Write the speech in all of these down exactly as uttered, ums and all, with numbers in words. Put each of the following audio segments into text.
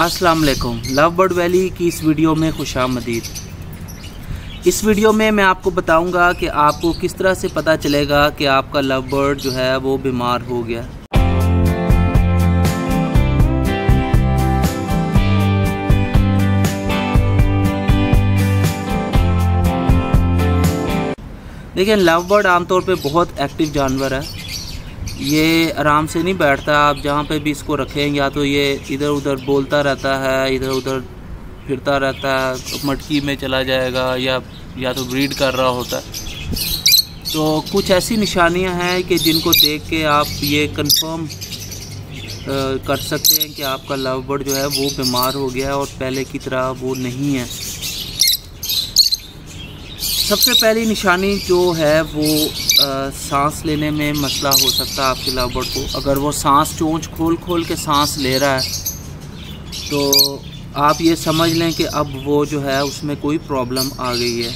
अस्सलाम वालेकुम। Lovebird valley की इस वीडियो में खुशामदीद। इस वीडियो में मैं आपको बताऊंगा कि आपको किस तरह से पता चलेगा कि आपका लवबर्ड जो है वो बीमार हो गया। देखिए, लवबर्ड आमतौर पे बहुत एक्टिव जानवर है, ये आराम से नहीं बैठता। आप जहाँ पे भी इसको रखें, या तो ये इधर उधर बोलता रहता है, इधर उधर फिरता रहता है, तो मटकी में चला जाएगा या या तो ब्रीड कर रहा होता है। तो कुछ ऐसी निशानियाँ हैं कि जिनको देख के आप ये कंफर्म कर सकते हैं कि आपका लवबर्ड जो है वो बीमार हो गया है और पहले की तरह वो नहीं है। सबसे पहली निशानी जो है वो आ, सांस लेने में मसला हो सकता है आपके लवबर्ड को। अगर वो सांस चोंच खोल खोल के सांस ले रहा है तो आप ये समझ लें कि अब वो जो है उसमें कोई प्रॉब्लम आ गई है।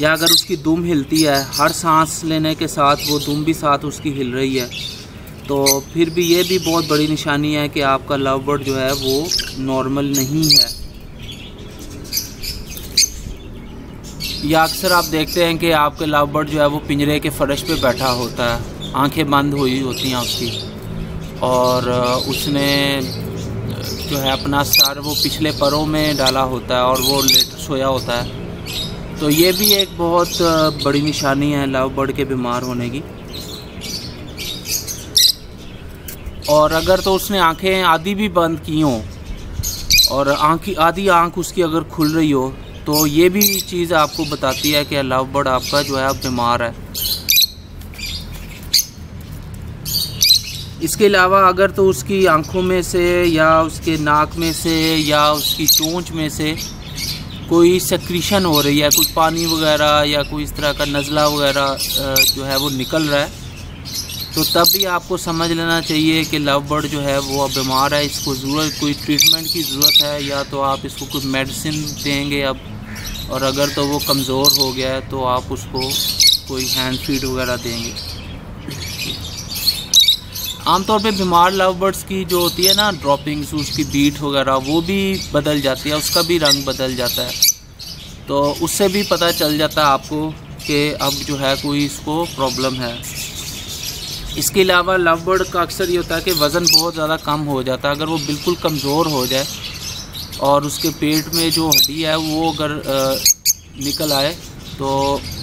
या अगर उसकी दुम हिलती है, हर सांस लेने के साथ वो दुम भी साथ उसकी हिल रही है, तो फिर भी ये भी बहुत बड़ी निशानी है कि आपका लवबर्ड जो है वो नॉर्मल नहीं है। या अक्सर आप देखते हैं कि आपके लवबर्ड जो है वो पिंजरे के फर्श पे बैठा होता है, आंखें बंद हुई होती हैं उसकी, और उसने जो है अपना सर वो पिछले परों में डाला होता है और वो लेट सोया होता है। तो ये भी एक बहुत बड़ी निशानी है लवबर्ड के बीमार होने की। और अगर तो उसने आंखें आधी भी बंद की हों और आँखी आधी आँख उसकी अगर खुल रही हो, तो ये भी चीज़ आपको बताती है कि लवबर्ड आपका जो है आप बीमार है। इसके अलावा अगर तो उसकी आंखों में से या उसके नाक में से या उसकी चोंच में से कोई सेक्रीशन हो रही है, कुछ पानी वगैरह या कोई इस तरह का नज़ला वगैरह जो है वो निकल रहा है, तो तब भी आपको समझ लेना चाहिए कि लवबर्ड जो है वो अब बीमार है। इसको ज़रूरत कोई ट्रीटमेंट की ज़रूरत है, या तो आप इसको कोई मेडिसिन देंगे अब, और अगर तो वो कमज़ोर हो गया है तो आप उसको कोई हैंड फीड वगैरह देंगे। आमतौर पे बीमार लवबर्ड्स की जो होती है ना ड्रॉपिंग्स, उसकी बीट वगैरह वो भी बदल जाती है, उसका भी रंग बदल जाता है, तो उससे भी पता चल जाता है आपको कि अब जो है कोई इसको प्रॉब्लम है। इसके अलावा लवबर्ड का अक्सर ये होता है कि वज़न बहुत ज़्यादा कम हो जाता है। अगर वो बिल्कुल कमज़ोर हो जाए और उसके पेट में जो हड्डी है वो अगर निकल आए, तो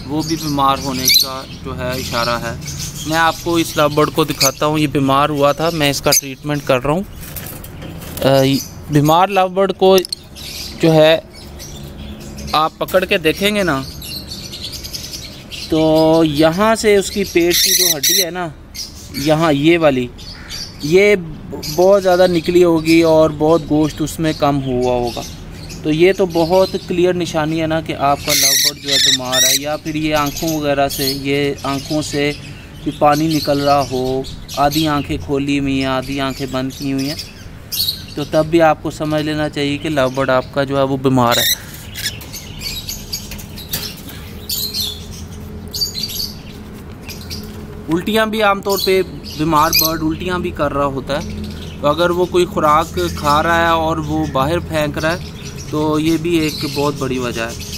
वो भी बीमार होने का जो है इशारा है। मैं आपको इस लवबर्ड को दिखाता हूँ, ये बीमार हुआ था, मैं इसका ट्रीटमेंट कर रहा हूँ। बीमार लवबर्ड को जो है आप पकड़ के देखेंगे ना, तो यहाँ से उसकी पेट की जो हड्डी है ना, यहाँ ये वाली, ये बहुत ज़्यादा निकली होगी और बहुत गोश्त उसमें कम हुआ होगा। तो ये तो बहुत क्लियर निशानी है ना कि आपका लवबर्ड जो है बीमार है। या फिर ये आंखों वगैरह से, ये आंखों से कि पानी निकल रहा हो, आधी आंखें खोली हुई हैं, आधी आंखें बंद की हुई हैं, तो तब भी आपको समझ लेना चाहिए कि लवबर्ड आपका जो है वो बीमार है। उल्टियाँ भी आमतौर पे बीमार बर्ड उल्टियाँ भी कर रहा होता है, तो अगर वो कोई खुराक खा रहा है और वो बाहर फेंक रहा है, तो ये भी एक बहुत बड़ी वजह है।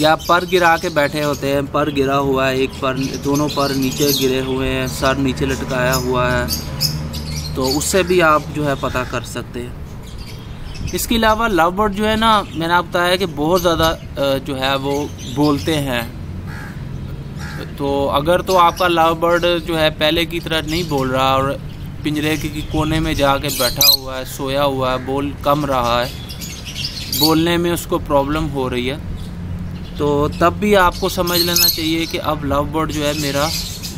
या पर गिरा के बैठे होते हैं, पर गिरा हुआ है, एक पर दोनों पर नीचे गिरे हुए हैं, सर नीचे लटकाया हुआ है, तो उससे भी आप जो है पता कर सकते हैं। इसके अलावा लवबर्ड जो है ना, मैंने आपको बताया कि बहुत ज़्यादा जो है वो बोलते हैं। तो अगर तो आपका लवबर्ड जो है पहले की तरह नहीं बोल रहा और पिंजरे के कोने में जाके बैठा हुआ है, सोया हुआ है, बोल कम रहा है, बोलने में उसको प्रॉब्लम हो रही है, तो तब भी आपको समझ लेना चाहिए कि अब लवबर्ड जो है मेरा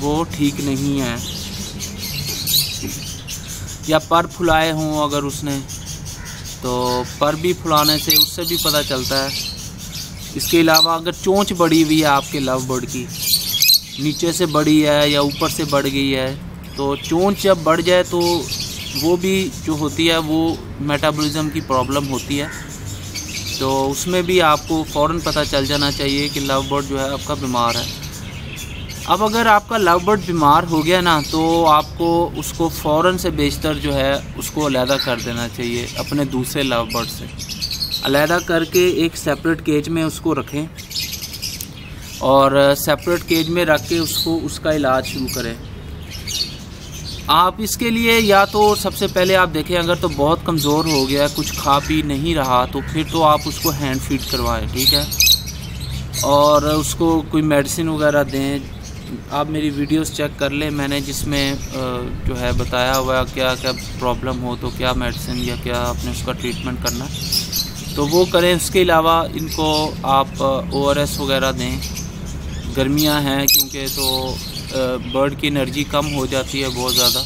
वो ठीक नहीं है। या पर फुलाए हों अगर उसने, तो पर भी फुलाने से उससे भी पता चलता है। इसके अलावा अगर चोंच बड़ी हुई है आपके लवबर्ड की, नीचे से बड़ी है या ऊपर से बढ़ गई है, तो चोंच जब बढ़ जाए तो वो भी जो होती है वो मेटाबॉलिज्म की प्रॉब्लम होती है, तो उसमें भी आपको फ़ौरन पता चल जाना चाहिए कि लवबर्ड जो है आपका बीमार है। अब अगर आपका लव बर्ड बीमार हो गया ना तो आपको उसको फ़ौरन से बेचकर जो है उसको अलहदा कर देना चाहिए अपने दूसरे लव बर्ड से। अलहदा करके एक सेपरेट केज में उसको रखें और सेपरेट केज में रख के उसको उसका इलाज शुरू करें। आप इसके लिए या तो सबसे पहले आप देखें, अगर तो बहुत कमज़ोर हो गया, कुछ खा पी नहीं रहा, तो फिर तो आप उसको हैंड फीड करवाएं, ठीक है, और उसको कोई मेडिसिन वगैरह दें। आप मेरी वीडियोस चेक कर लें, मैंने जिसमें जो है बताया हुआ क्या क्या प्रॉब्लम हो तो क्या मेडिसिन या क्या आपने उसका ट्रीटमेंट करना तो वो करें। उसके अलावा इनको आप ओआरएस वगैरह दें। गर्मियां हैं क्योंकि तो बर्ड की एनर्जी कम हो जाती है बहुत ज़्यादा,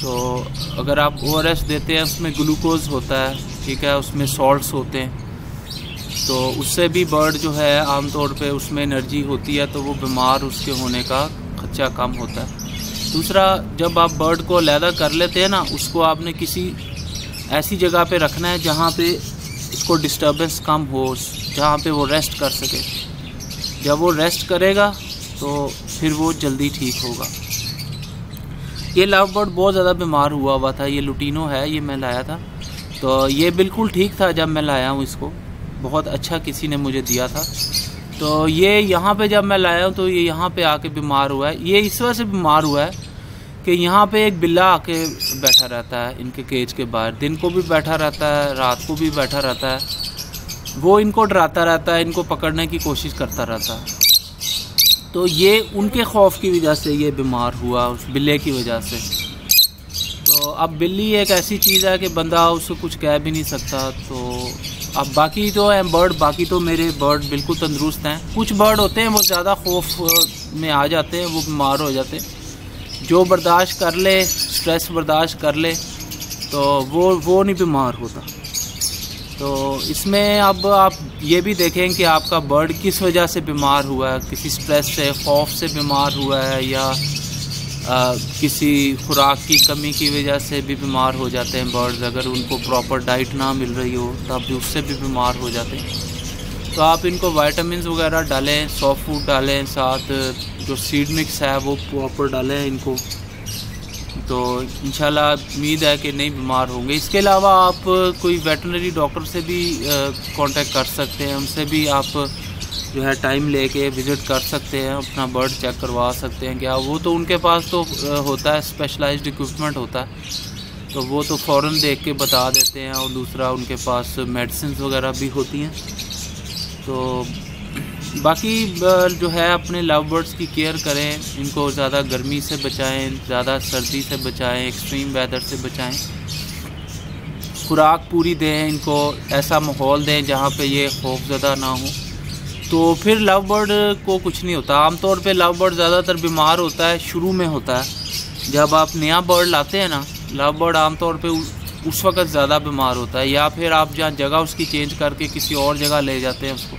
तो अगर आप ओआरएस देते हैं उसमें ग्लूकोज़ होता है, ठीक है, उसमें सॉल्ट्स होते हैं, तो उससे भी बर्ड जो है आमतौर पे उसमें एनर्जी होती है, तो वो बीमार उसके होने का खदशा कम होता है। दूसरा, जब आप बर्ड को अलहदा कर लेते हैं ना, उसको आपने किसी ऐसी जगह पे रखना है जहाँ पे उसको डिस्टर्बेंस कम हो, जहाँ पे वो रेस्ट कर सके। जब वो रेस्ट करेगा तो फिर वो जल्दी ठीक होगा। ये लव बर्ड बहुत ज़्यादा बीमार हुआ हुआ था, ये लुटीनो है, ये मैं लाया था, तो ये बिल्कुल ठीक था जब मैं लाया हूँ इसको, बहुत अच्छा किसी ने मुझे दिया था। तो ये यहाँ पे जब मैं लाया हूँ तो ये यहाँ पे आके बीमार हुआ है। ये इस वजह से बीमार हुआ है कि यहाँ पे एक बिल्ला आके बैठा रहता है इनके केज के बाहर, दिन को भी बैठा रहता है, रात को भी बैठा रहता है, वो इनको डराता रहता है, इनको पकड़ने की कोशिश करता रहता है। तो ये उनके खौफ की वजह से ये बीमार हुआ, उस बिल्ले की वजह से। तो अब बिल्ली एक ऐसी चीज़ है कि बंदा उसको कुछ कह भी नहीं सकता। तो अब बाकी तो हैं बर्ड, बाकी तो मेरे बर्ड बिल्कुल तंदुरुस्त हैं। कुछ बर्ड होते हैं वो ज़्यादा खौफ में आ जाते हैं, वो बीमार हो जाते हैं। जो बर्दाश्त कर ले, स्ट्रेस बर्दाश्त कर ले, तो वो वो नहीं बीमार होता। तो इसमें अब आप ये भी देखें कि आपका बर्ड किस वजह से बीमार हुआ है, किसी स्ट्रेस से, खौफ से बीमार हुआ है, या आ, किसी खुराक की कमी की वजह से भी बीमार हो जाते हैं बर्ड्स। अगर उनको प्रॉपर डाइट ना मिल रही हो तब भी उससे भी बीमार हो जाते हैं। तो आप इनको विटामिन वगैरह डालें, सॉफ्ट फूड डालें, साथ जो सीड मिक्स है वो प्रॉपर डालें इनको, तो इंशाल्लाह उम्मीद है कि नहीं बीमार होंगे। इसके अलावा आप कोई वेटनरी डॉक्टर से भी कांटेक्ट कर सकते हैं, उनसे भी आप जो है टाइम लेके विज़िट कर सकते हैं, अपना बर्ड चेक करवा सकते हैं। क्या वो तो उनके पास तो होता है स्पेशलाइज्ड इक्विपमेंट होता है, तो वो तो फ़ौरन देख के बता देते हैं, और दूसरा उनके पास मेडिसिन वगैरह भी होती हैं। तो बाकी जो है अपने लव बर्ड्स की केयर करें, इनको ज़्यादा गर्मी से बचाएं, ज़्यादा सर्दी से बचाएं, एक्सट्रीम वेदर से बचाएं, खुराक पूरी दें, इनको ऐसा माहौल दें जहाँ पे ये खौफज़दा ना हो, तो फिर लव बर्ड को कुछ नहीं होता। आमतौर पे लव बर्ड ज़्यादातर बीमार होता है शुरू में होता है, जब आप नया बर्ड लाते हैं ना, लव बर्ड आमतौर पे उस वक़्त ज़्यादा बीमार होता है, या फिर आप जहाँ जगह उसकी चेंज करके किसी और जगह ले जाते हैं उसको,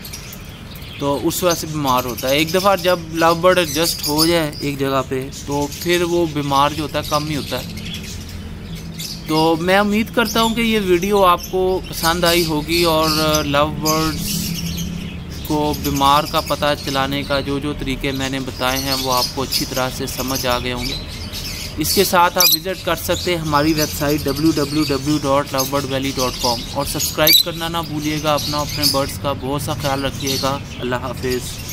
तो उस वजह से बीमार होता है। एक दफ़ा जब लव बर्ड एडजस्ट हो जाए एक जगह पर तो फिर वो बीमार जो होता है कम ही होता है। तो मैं उम्मीद करता हूँ कि ये वीडियो आपको पसंद आई होगी, और लव बर्ड्स को बीमार का पता चलाने का जो जो तरीके मैंने बताए हैं वो आपको अच्छी तरह से समझ आ गए होंगे। इसके साथ आप विज़िट कर सकते हैं हमारी website W W W dot lovebird valley dot com, और सब्सक्राइब करना ना भूलिएगा। अपना अपने बर्ड्स का बहुत सा ख्याल रखिएगा। अल्लाह हाफिज़।